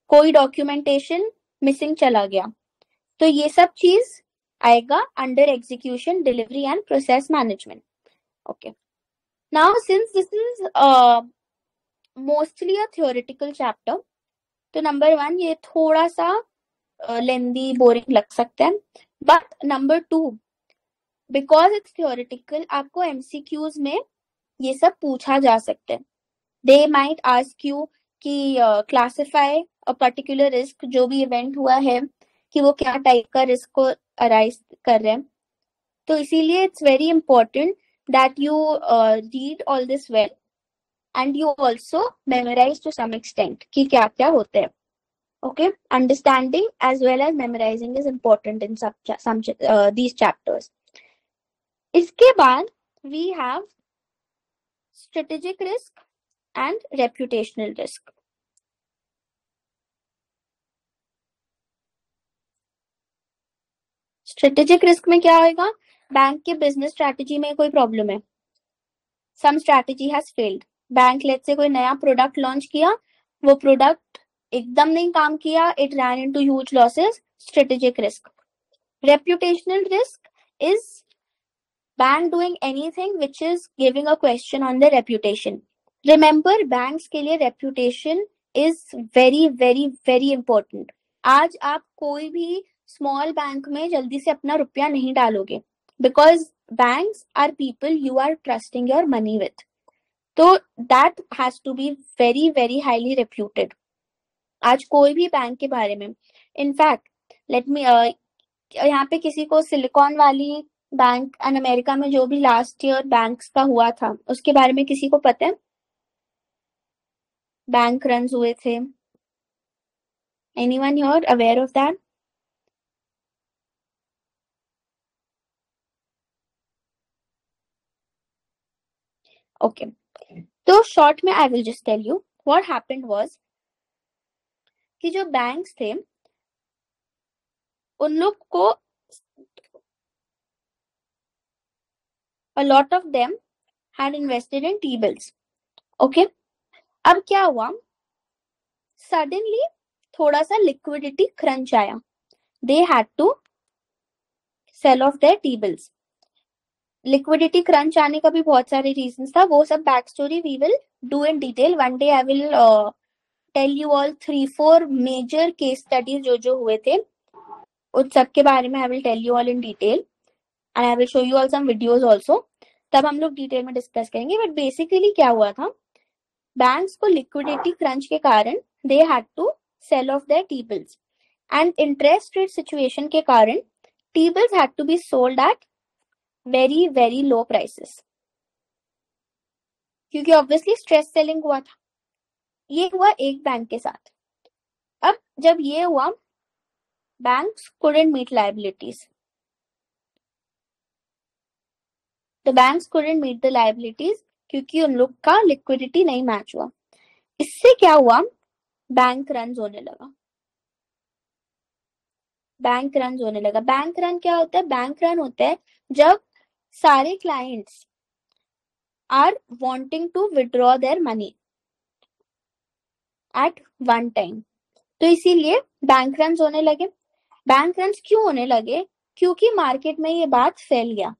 कोई डॉक्यूमेंटेशन मिसिंग चला गया, तो ये सब चीज आएगा under execution, delivery and process management. Okay, now since this is mostly a theoretical chapter, तो नंबर 1 ये थोड़ा सा लेंदी बोरिंग लग सकता है, but number 2 because it's theoretical आपको एमसीक्यूज में ये सब पूछा जा सकता है. दे माइट आस्क यू कि क्लासिफाई अ पर्टिकुलर रिस्क, जो भी इवेंट हुआ है कि वो क्या टाइप का रिस्क को अराइज कर रहे हैं. तो इसीलिए it's very important that you read all this well and you also memorise to some extent कि क्या क्या होते हैं. Okay, understanding as well as memorizing is important in some these chapters. इसके बाद we have strategic risk and reputational risk. Strategic risk में क्या होएगा? बैंक के business strategy में कोई problem है, some strategy has failed. Bank let's say कोई नया product launch किया, वो product एकदम नहीं काम किया, it ran into huge losses, strategic risk. Reputational risk is bank doing anything which is giving a question on the reputation. Remember banks के लिए reputation is very very very important. आज आप कोई भी स्मॉल बैंक में जल्दी से अपना रुपया नहीं डालोगे because banks are people you are trusting your money with. तो that has to be very very highly reputed. आज कोई भी बैंक के बारे में, इनफैक्ट लेट मी यहाँ पे किसी को सिलिकॉन वाली बैंक एंड अमेरिका में जो भी लास्ट ईयर बैंक्स का हुआ था उसके बारे में किसी को पता है? बैंक रन्स हुए थे, anyone here aware of that? Okay, तो शॉर्ट में I will just tell you what happened was कि जो बैंक्स थे उन लोग को a lot of them had invested in T-bills. Okay, अब क्या हुआ, सडनली थोड़ा सा लिक्विडिटी क्रंच आया, they had to sell off their T-bills. Liquidity crunch आने का भी बहुत सारे रीजन था, वो सब back story we will do in detail. One day I will tell you all 3-4 major case studies जो हुए थे उन सब के बारे में I will tell you all in detail and I will show you all some videos also. तब हम लोग डिटेल में डिस्कस करेंगे. बट बेसिकली क्या हुआ था, बैंक्स को लिक्विडिटी क्रंच के कारण they had to sell off their T-bills and interest rate situation के कारण T-bills had to be sold at very very low prices, क्योंकि ऑब्वियसली स्ट्रेस सेलिंग हुआ था. ये हुआ एक बैंक के साथ. अब जब ये हुआ, बैंक्स कुडंट मीट लायबिलिटीज, तो banks couldn't meet the liabilities क्योंकि उन लोग का लिक्विडिटी नहीं मैच हुआ. इससे क्या हुआ, बैंक रन होने लगा. बैंक रन होने लगा. बैंक रन क्या होता है? बैंक रन होता है जब सारे clients are wanting to withdraw their money at one time. तो इसीलिए बैंक रन होने लगे. बैंक रन क्यों होने लगे? क्योंकि मार्केट में ये बात फैल गया.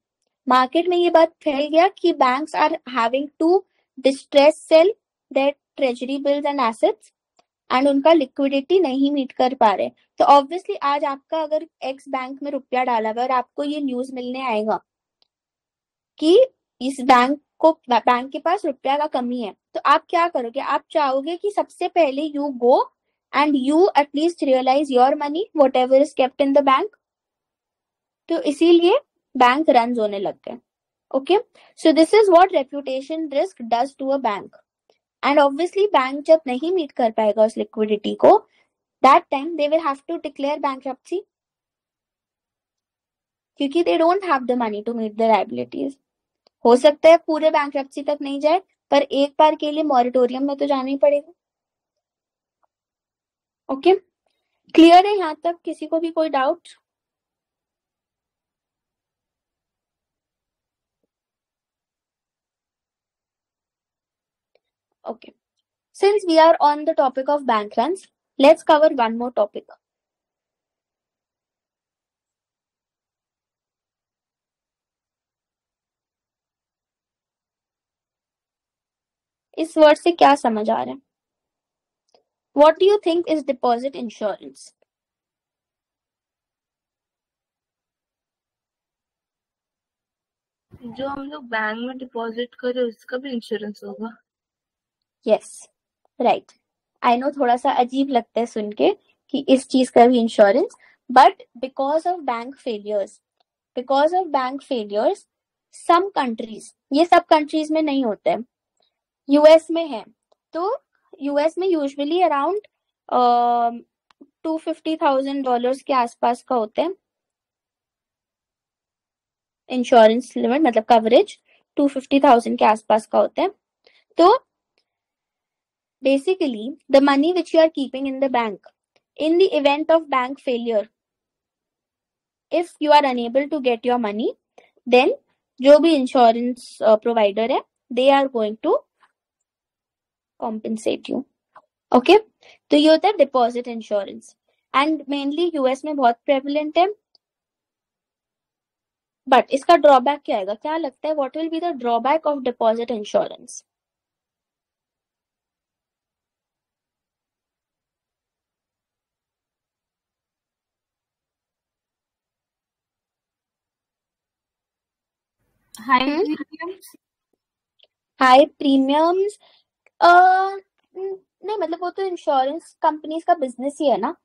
मार्केट में ये बात फैल गया कि banks are having to distress sell their treasury bills and assets and उनका लिक्विडिटी नहीं मीट कर पा रहे. तो ऑब्वियसली आज आपका अगर एक्स बैंक में रुपया डाला हुआ और आपको ये न्यूज मिलने आएगा कि इस बैंक के पास रुपया का कमी है, तो आप क्या करोगे? आप चाहोगे कि सबसे पहले you go and you at least realise your money whatever is kept in the bank. तो इसीलिए बैंक रन होने लग गए. Okay, so this is what reputation risk does to a bank. And obviously bank जब नहीं meet कर पाएगा उस लिक्विडिटी को, that time they will have to declare bankruptcy क्योंकि they don't have the money to meet the liabilities. हो सकता है पूरे बैंक्रप्सी तक नहीं जाए, पर एक बार के लिए मॉरिटोरियम में तो जाना ही पड़ेगा. ओके, क्लियर है यहाँ तक? किसी को भी कोई doubt? Okay, since we are on the topic of bank runs, let's cover one more topic. इस वर्ड से क्या समझ आ रहा है? What do you think is deposit insurance? जो हम लोग बैंक में डिपॉजिट करें उसका भी इंश्योरेंस होगा। Yes, right. आई नो थोड़ा सा अजीब लगता है सुन के कि इस चीज का भी insurance, but because of bank failures some countries, ये सब कंट्रीज में नहीं होता है, यूएस में है। तो यूएस में यूजुअली अराउंड $250,000 के आसपास का होता है इंश्योरेंस लिमिट, मतलब कवरेज 250,000 के आसपास का होता है। तो basically the money which you are keeping in the bank in the event of bank failure, if you are unable to get your money, then जो भी इंश्योरेंस प्रोवाइडर है they are going to compensate you. Okay, तो ये होता है deposit insurance, and mainly US में बहुत prevalent है। बट इसका ड्रॉबैक क्या आएगा, क्या लगता है? What will be the drawback of deposit insurance? High premiums नहीं, मतलब वो तो इंश्योरेंस कंपनीज का बिजनेस ही है ना,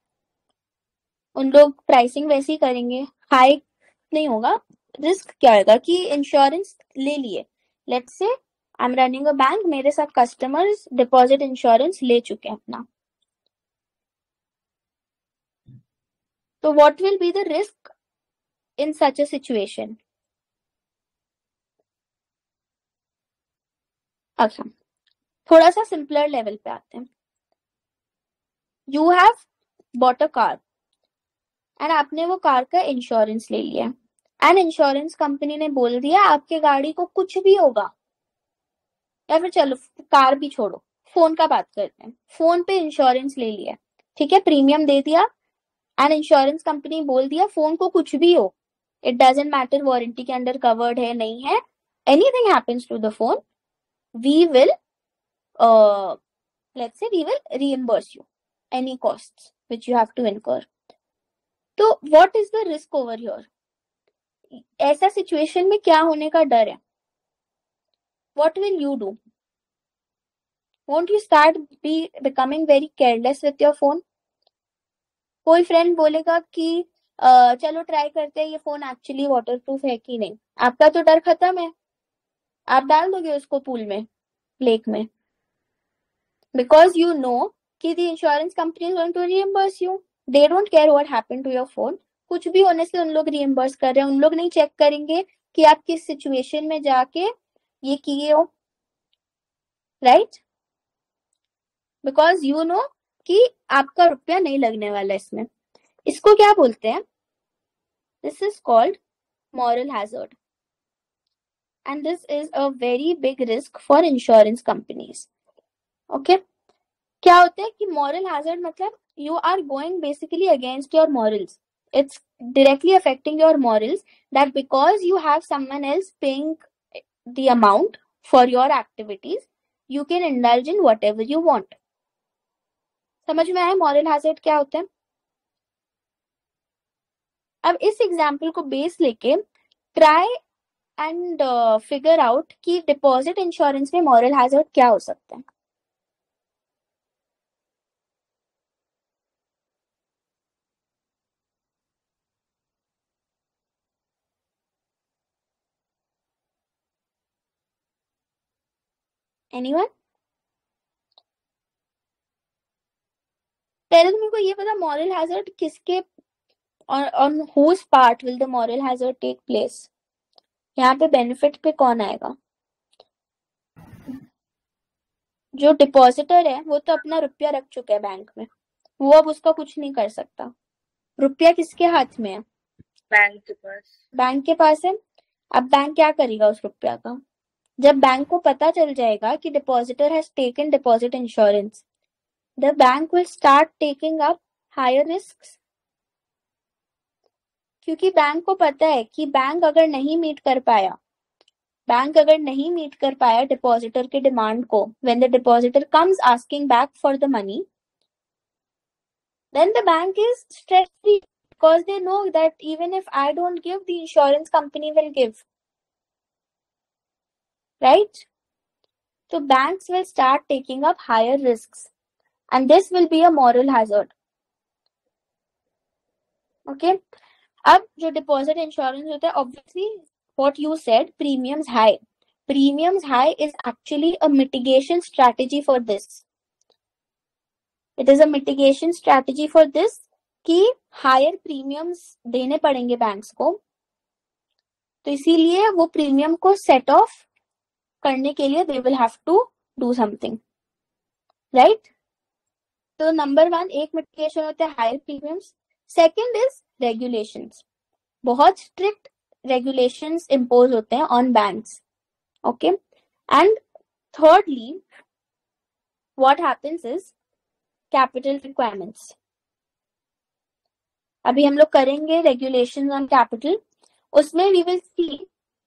उन लोग प्राइसिंग वैसे ही करेंगे, हाई नहीं होगा। रिस्क क्या होगा कि इंश्योरेंस ले लिए, let's say I am running a bank, मेरे सब कस्टमर्स डिपॉजिट इंश्योरेंस ले चुके हैं अपना, तो what will be the risk in such a situation? अच्छा, थोड़ा सा सिंपलर लेवल पे आते हैं। You have bought a car एंड आपने वो कार का इंश्योरेंस ले लिया, एंड इंश्योरेंस कंपनी ने बोल दिया आपके गाड़ी को कुछ भी होगा, या फिर चलो कार भी छोड़ो, फोन का बात करते हैं, फोन पे इंश्योरेंस ले लिया, ठीक है, प्रीमियम दे दिया, एंड इंश्योरेंस कंपनी बोल दिया फोन को कुछ भी हो, इट डजेंट मैटर वारंटी के अंडर कवर्ड है नहीं है, anything happens to the phone, we will reimburse you any costs which you have to incur. तो what is the risk over here? ऐसा सिचुएशन में क्या होने का डर है? What will you do? Won't you start becoming very careless with your phone? कोई friend बोलेगा कि चलो ट्राई करते हैं ये फोन एक्चुअली वाटरप्रूफ है कि नहीं, आपका तो डर खत्म है, आप डाल दोगे उसको पूल में, लेक में, बिकॉज यू नो कि the insurance company is going to reimburse you, they don't care what happened to your phone, कुछ भी होने से उन लोग रीइंबर्स कर रहे हैं, उन लोग नहीं चेक करेंगे कि आप किस सिचुएशन में जाके ये किए हो, राइट, बिकॉज यू नो कि आपका रुपया नहीं लगने वाला इसमें। इसको क्या बोलते हैं? This is called moral hazard, and this is a very big risk for insurance companies. Okay, क्या होता है कि moral hazard मतलब you are going basically against your morals, it's directly affecting your morals, that because you have someone else paying the amount for your activities you can indulge in whatever you want. समझ में आया moral hazard क्या होता है? अब इस example को base लेके try एंड फिगर आउट कि डिपॉजिट इंश्योरेंस में मॉरल हैजर्ड क्या हो सकता है। एनीवन? पहले तो मेरे को ये पता मॉरल हैजर्ड किसके, on whose part will the moral hazard take place, यहाँ पे बेनिफिट पे कौन आएगा? जो डिपॉजिटर है वो तो अपना रुपया रख चुका है बैंक में, वो अब उसका कुछ नहीं कर सकता, रुपया किसके हाथ में है? बैंक के पास है। अब बैंक क्या करेगा उस रुपया का? जब बैंक को पता चल जाएगा कि depositor has taken deposit insurance, the bank will start taking up higher risk, क्योंकि बैंक को पता है कि बैंक अगर नहीं मीट कर पाया बैंक अगर नहीं मीट कर पाया डिपॉजिटर के डिमांड को, when the depositor comes asking back for the money, then the bank is stress free because they know that even if I don't give, the insurance company will give, right? So banks will start taking up higher risks, and this will be a moral hazard. Okay, ab jo deposit insurance hota hai, obviously what you said, premiums high. Premiums high is actually a mitigation strategy for this. It is a mitigation strategy for this कि higher premiums देने पड़ेंगे banks को, तो इसीलिए वो premium को set off करने के लिए they will have to do something, right? तो number one एक mitigation होता है higher premiums. Second is regulations. बहुत strict regulations impose होते हैं on banks, okay? And thirdly, what happens is capital requirements. अभी हम लोग करेंगे रेगुलेशन ऑन कैपिटल, उसमें we will see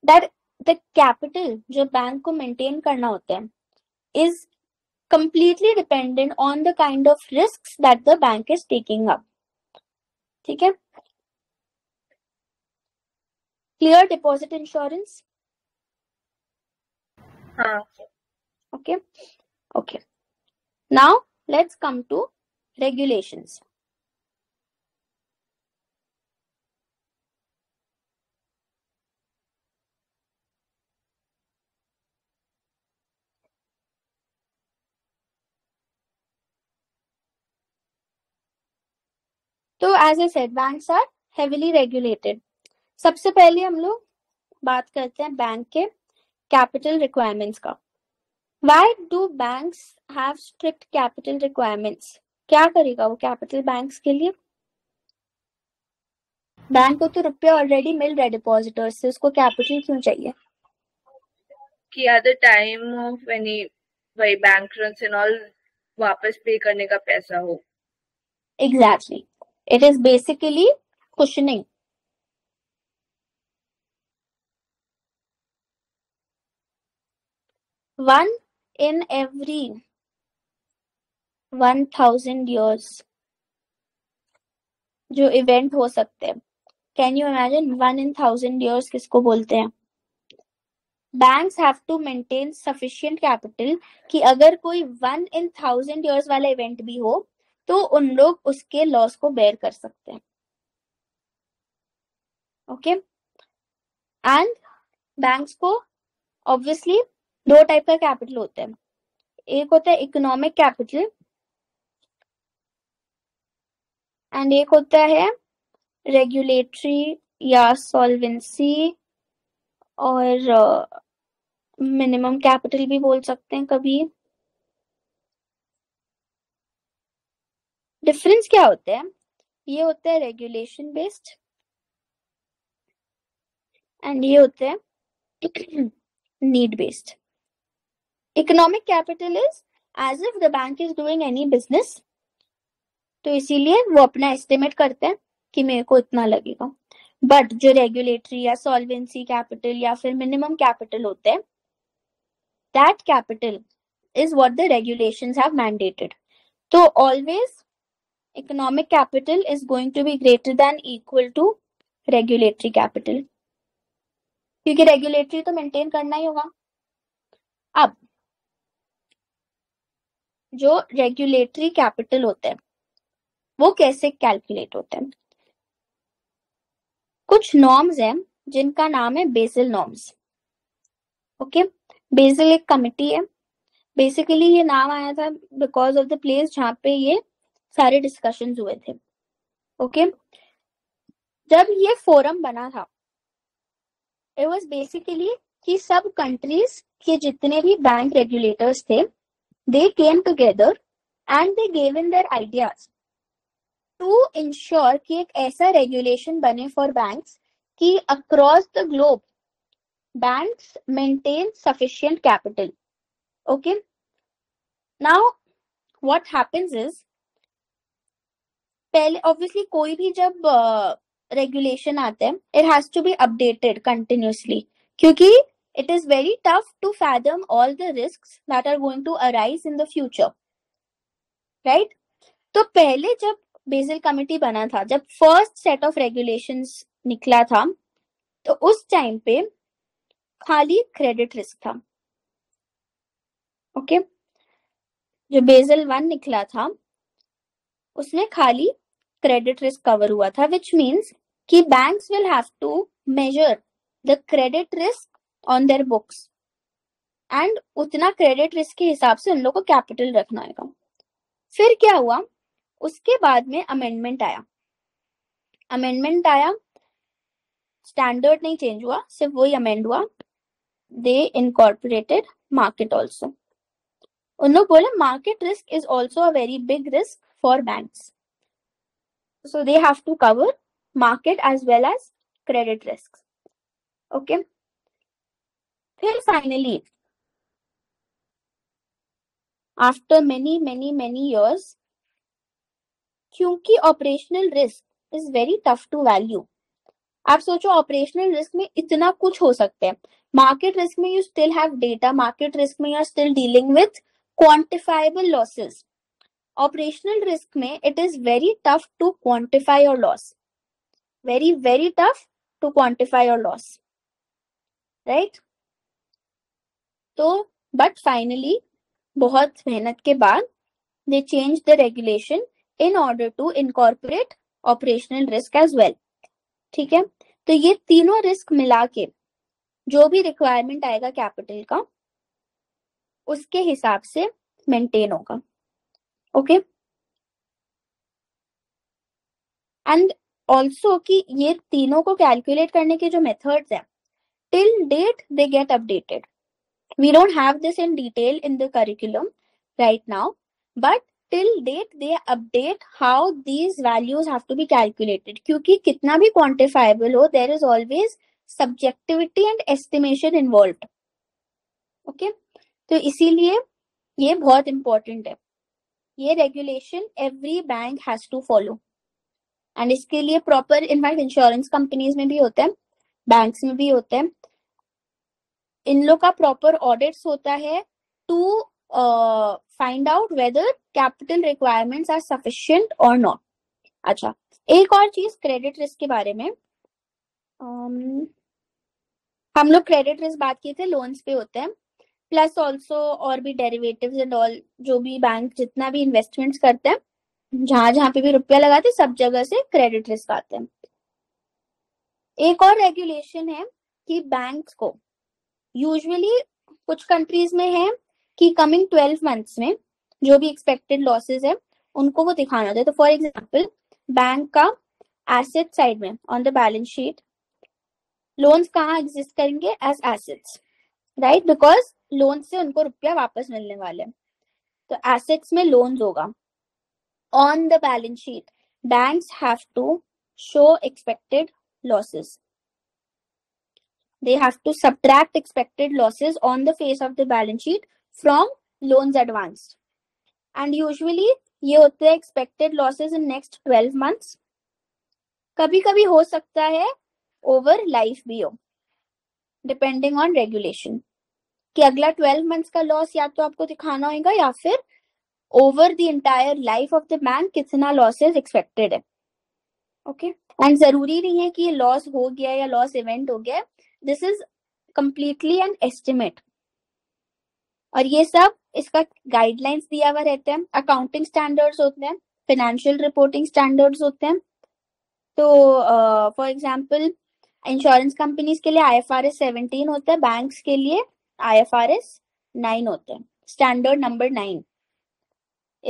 that the capital जो बैंक को मेंटेन करना होता है is completely dependent on the kind of risk that the bank is taking up. ठीक है, क्लियर डिपॉजिट इंश्योरेंस? हाँ, okay okay. Now let's come to regulations. So as I said, banks are heavily regulated. सबसे पहले हम लोग बात करते हैं बैंक के capital requirements का. Why do banks have strict capital requirements? क्या करेगा वो capital banks के लिए? बैंक को तो रुपया ऑलरेडी मिल रहा है डिपॉजिटर्स से, उसको कैपिटल क्यों चाहिए? कि at the time of any भाई bank runs and all वापस पे करने का पैसा हो. Exactly. It is basically cushioning. One in every 1000 years जो इवेंट हो सकते हैं, can you imagine? 1 in 1000 years किसको बोलते हैं? Banks have to maintain sufficient capital कि अगर कोई 1 in 1000 years वाला इवेंट भी हो तो उन लोग उसके लॉस को बेयर कर सकते हैं. ओके, एंड बैंक्स को ऑब्वियसली दो टाइप का कैपिटल होता है. एक होता है इकोनॉमिक कैपिटल एंड एक होता है रेगुलेटरी या सॉल्वेंसी और मिनिमम कैपिटल भी बोल सकते हैं कभी. डिफरेंस क्या होता है? ये होता है रेगुलेशन बेस्ड एंड ये होता है need based. Economic capital is as if the bank is doing any business, तो इसीलिए वो अपना एस्टिमेट करते हैं कि मेरे को इतना लगेगा. बट जो रेगुलेटरी या सॉल्वेंसी कैपिटल या फिर मिनिमम कैपिटल होते हैं, that capital is what the regulations have mandated. तो always economic capital is going to be greater than equal to regulatory capital, क्योंकि रेगुलेटरी तो मेंटेन करना ही होगा. अब जो रेगुलेटरी कैपिटल होते हैं वो कैसे कैलकुलेट होते हैं? कुछ नॉर्म्स हैं जिनका नाम है बेसल नॉर्म्स. ओके, बेसल एक कमिटी है. बेसिकली ये नाम आया था बिकॉज ऑफ द प्लेस जहां पे ये सारे डिस्कशंस हुए थे. ओके, जब ये फोरम बना था इट वाज बेसिकली कि सब कंट्रीज के जितने भी बैंक रेगुलेटर्स थे, they came together and they gave in their ideas to ensure कि एक ऐसा regulation बने for banks कि across the globe banks maintain sufficient capital. Okay. Now what happens is पहले obviously कोई भी जब regulation आता है it has to be updated continuously, क्योंकि It is very tough to fathom all the risks that are going to arise in the future, right? तो पहले जब बेसल कमिटी बना था, जब फर्स्ट सेट ऑफ रेगुलेशंस निकला था, तो उस टाइम पे खाली क्रेडिट रिस्क था, ओके? जो बेसल 1 निकला था उसमें खाली क्रेडिट रिस्क कवर हुआ था, विच मीन्स कि banks will have to measure the credit risk on their books and उतना क्रेडिट रिस्क के हिसाब से उन लोगों को कैपिटल रखना होगा। फिर क्या हुआ, उसके बाद में अमेंडमेंट आया, स्टैंडर्ड नहीं चेंज हुआ, सिर्फ वही अमेंड हुआ। दे इनकॉर्पोरेटेड मार्केट ऑल्सो, उन लोग बोले market risk is also a very big risk for banks, so they have to cover market as well as credit risk, okay. फिर finally after many many many years, क्योंकि operational risk is very tough to value, आप सोचो operational risk में इतना कुछ हो सकता है, मार्केट रिस्क में you still have data, market risk में you are still dealing with quantifiable losses, operational risk में it is very tough to quantify your loss, very very tough to quantify your loss, right? तो but finally बहुत मेहनत के बाद they change the regulation in order to incorporate operational risk as well, ठीक है? तो ये तीनों रिस्क मिला के जो भी रिक्वायरमेंट आएगा कैपिटल का, उसके हिसाब से मेंटेन होगा, ओके। एंड ऑल्सो कि ये तीनों को कैलकुलेट करने के जो मेथड्स हैं, till date they get updated. We don't have this in detail in the curriculum right now, but till date they update how these values have to be calculated. क्योंकि कितना भी quantifiable हो, there is always subjectivity and estimation involved. Okay? तो इसीलिए ये बहुत important है. ये regulation every bank has to follow. And इसके लिए proper, in fact, insurance companies में भी होता है, banks में भी होता है. इन लोग का प्रॉपर ऑडिट्स होता है to find out whether capital requirements are sufficient और नॉट। अच्छा, एक और चीज क्रेडिट रिस्क के बारे में, हम लोग क्रेडिट रिस्क बात किए थे, लोन्स पे होते हैं, प्लस ऑल्सो और भी डेरिवेटिव्स एंड ऑल, जो भी बैंक जितना भी इन्वेस्टमेंट्स करते हैं, जहां जहां पे भी रुपया लगाते हैं, सब जगह से क्रेडिट रिस्क आते हैं। एक और रेगुलेशन है कि बैंक को यूजुअली कुछ कंट्रीज में है कि कमिंग 12 मंथ्स में जो भी एक्सपेक्टेड लॉसेस है उनको वो दिखाना होता है। तो फॉर एग्जांपल बैंक का एसेट साइड में on the balance sheet loans कहाँ एग्जिस्ट करेंगे as assets, right? Because loan से उनको रुपया वापस मिलने वाले हैं, तो एसेट्स में लोन्स होगा। On the balance sheet banks have to show expected losses, they have to subtract expected losses on the face of the balance sheet from loans advanced, and usually ये होते हैं expected losses in next 12 months, कभी कभी हो सकता है over life भी हो, depending on regulation, कि अगला 12 months का loss या तो आपको दिखाना होगा या फिर over the entire life of the bank कितना losses expected है, okay? And जरूरी नहीं है कि ये loss हो गया या loss event हो गया, this is completely an estimate, और ये सब इसका गाइडलाइंस दिया हुआ रहते हैं, अकाउंटिंग स्टैंडर्ड्स होते हैं, फाइनेंशियल रिपोर्टिंग स्टैंडर्ड्स होते हैं। तो फॉर एग्जांपल इंश्योरेंस कंपनीज के लिए IFRS 17 होता है, बैंक्स के लिए IFRS 9 होते हैं। Standard number 9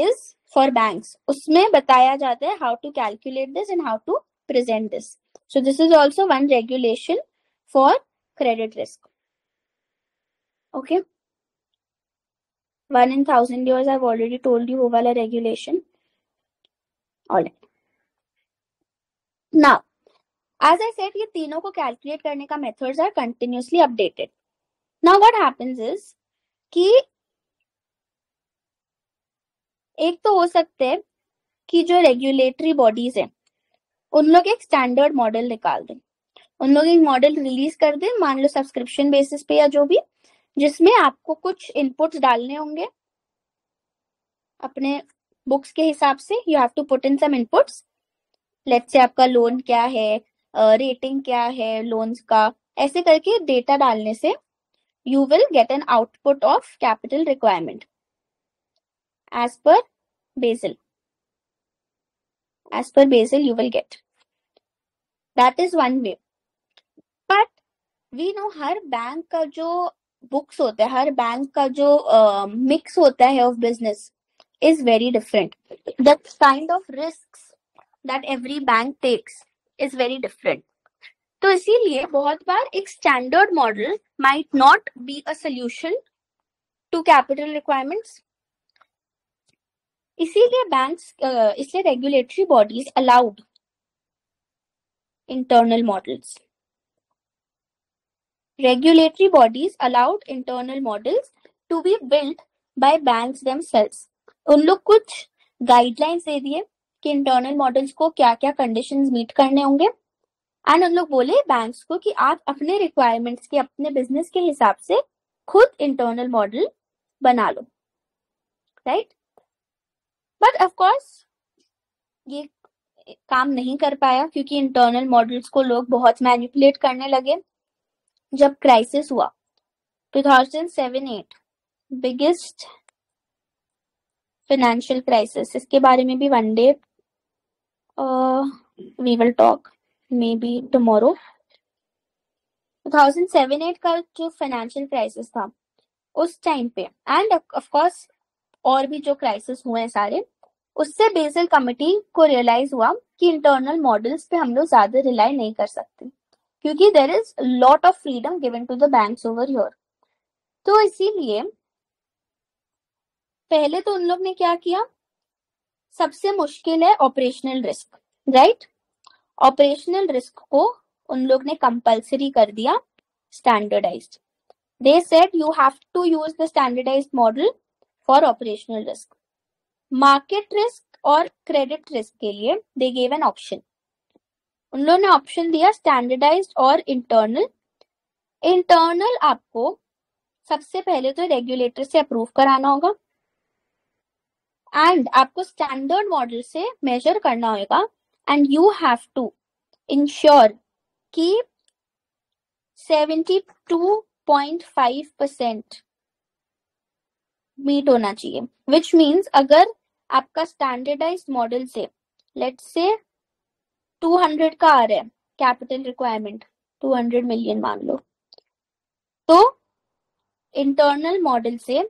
is for banks, उसमें बताया जाता है how to calculate this and how to present this. So this is also one regulation for credit risk, okay. 1 in 1000 years I've already told you वो वाला regulation. Alright, now as I said ये तीनों को calculate करने का methods are continuously updated. Now what happens is कि एक तो हो सकते हैं कि जो रेगुलेटरी बॉडीज हैं उन लोग एक स्टैंडर्ड मॉडल निकाल दें, उन लोग एक मॉडल रिलीज कर दे, मान लो सब्सक्रिप्शन बेसिस पे या जो भी, जिसमें आपको कुछ इनपुट्स डालने होंगे अपने बुक्स के हिसाब से. You have to put in some inputs, let's say आपका लोन क्या है, रेटिंग क्या है लोन्स का, ऐसे करके डेटा डालने से you will get an output of capital requirement as per Basel. As per Basel, you will get. That is one way. But we know हर बैंक का जो books होता है, हर बैंक का जो mix होता है of business is very different. The kind of risks that every bank takes is very different. तो इसीलिए बहुत बार एक standard model might not be a solution to capital requirements. इसीलिए बैंक्स, इसलिए regulatory bodies allowed internal models, regulatory bodies allowed internal models to be built by banks themselves. उन लोग कुछ guidelines दे दिए कि इंटरनल मॉडल्स को क्या क्या कंडीशंस मीट करने होंगे, एंड उन लोग बोले बैंक्स को कि आप अपने रिक्वायरमेंट्स के, अपने बिजनेस के हिसाब से खुद इंटरनल मॉडल बना लो, राइट. बट ऑफ कोर्स ये काम नहीं कर पाया क्योंकि इंटरनल मॉडल्स को लोग बहुत मैनिपुलेट करने लगे. जब क्राइसिस हुआ 2007-8, बिगेस्ट फाइनेंशियल क्राइसिस, इसके बारे में भी one day we will talk may be tomorrow. 2007-8 का जो फाइनेंशियल क्राइसिस था उस टाइम पे, एंड ऑफ कोर्स और भी जो क्राइसिस हुए हैं सारे, उससे बेसल कमिटी को रियलाइज हुआ कि इंटरनल मॉडल्स पे हम लोग ज्यादा रिलाई नहीं कर सकते क्योंकि there is lot of freedom given to the banks over here. तो इसीलिए पहले तो उन लोग ने क्या किया, सबसे मुश्किल है operational risk, right. Operational risk को उन लोग ने कंपल्सरी कर दिया, standardised. They said you have to use the standardised model for operational risk. Market risk और क्रेडिट रिस्क के लिए दे गेव एन ऑप्शन, उन लोगों ने ऑप्शन दिया स्टैंडर्डाइज्ड और इंटरनल. इंटरनल आपको सबसे पहले तो रेगुलेटर से अप्रूव कराना होगा, एंड आपको स्टैंडर्ड मॉडल से मेजर करना होगा, and you have to ensure कि 72.5% मीट होना चाहिए. विच मीन्स अगर आपका स्टैंडर्डाइज्ड मॉडल से लेट्स से 200 का आ रहा है कैपिटल रिक्वायरमेंट, 200 मिलियन मान लो, तो इंटरनल मॉडल से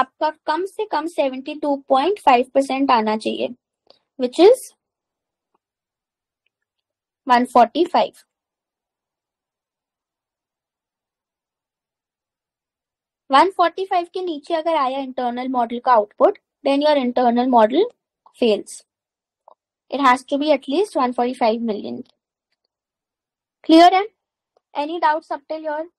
आपका कम से कम 72.5% आना चाहिए, विच इज 145. के नीचे अगर आया इंटरनल मॉडल का output, then your internal model fails. It has to be at least 145 million. Clear है? Any doubts up till your?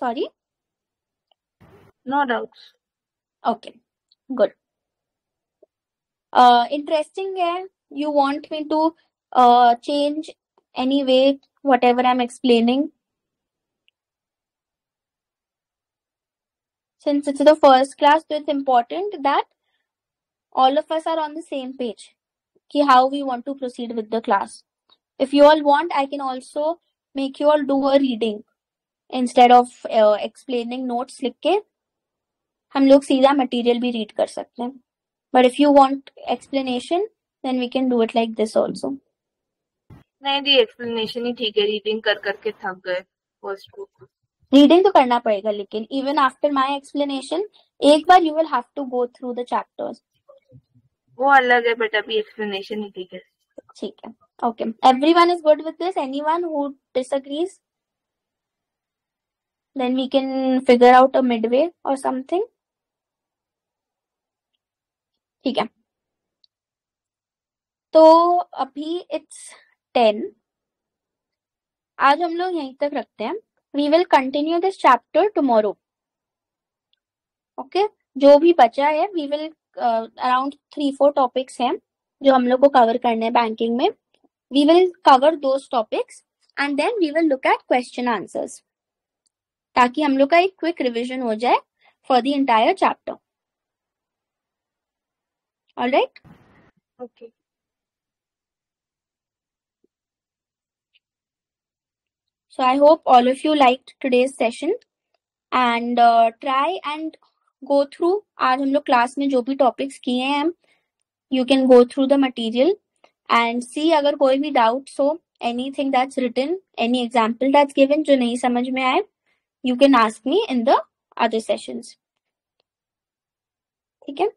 Sorry, no doubts. Okay, good. Interesting है? You want me to change any way whatever I'm explaining, since it's the first class? So it's important that all of us are on the same page ki how we want to proceed with the class. If you all want, I can also make you all do a reading instead of explaining notes likh ke hum log seedha material bhi read kar sakte hain, but if you want explanation then we can do it like this also. नहीं the explanation ही ठीक है, reading कर करके थक गए first को. Reading तो करना पड़ेगा, लेकिन इवन आफ्टर माय एक्सप्लेनेशन एक बार you will have to go through the chapters. वो अलग है, बट अभी एक्सप्लेनेशन ही ठीक है. ठीक है, okay. Everyone is good with this? Anyone who disagrees, then we can figure out a midway और समथिंग. ठीक है, तो अभी इट्स 10. आज हम लोग यहीं तक रखते हैं. We will continue this chapter tomorrow. Okay, जो भी बचा है वी विल अराउंड 3-4 टॉपिक्स हैं जो हम लोग को कवर करने हैं बैंकिंग में. We will cover those topics and then we will look at question answers, ताकि हम लोग का एक क्विक रिविजन हो जाए for the entire chapter. Alright? Okay. So I hope all of you liked today's session and try and go through. आज हम लोग क्लास में जो भी टॉपिक्स किए हैं, you can go through the material and see अगर कोई भी doubts हो, anything that's written, any example that's given जो नहीं समझ में आए, you can ask me in the other sessions. ठीक है?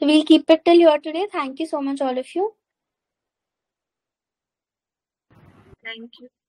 So we'll keep it till here today. Thank you so much all of you. Thank you.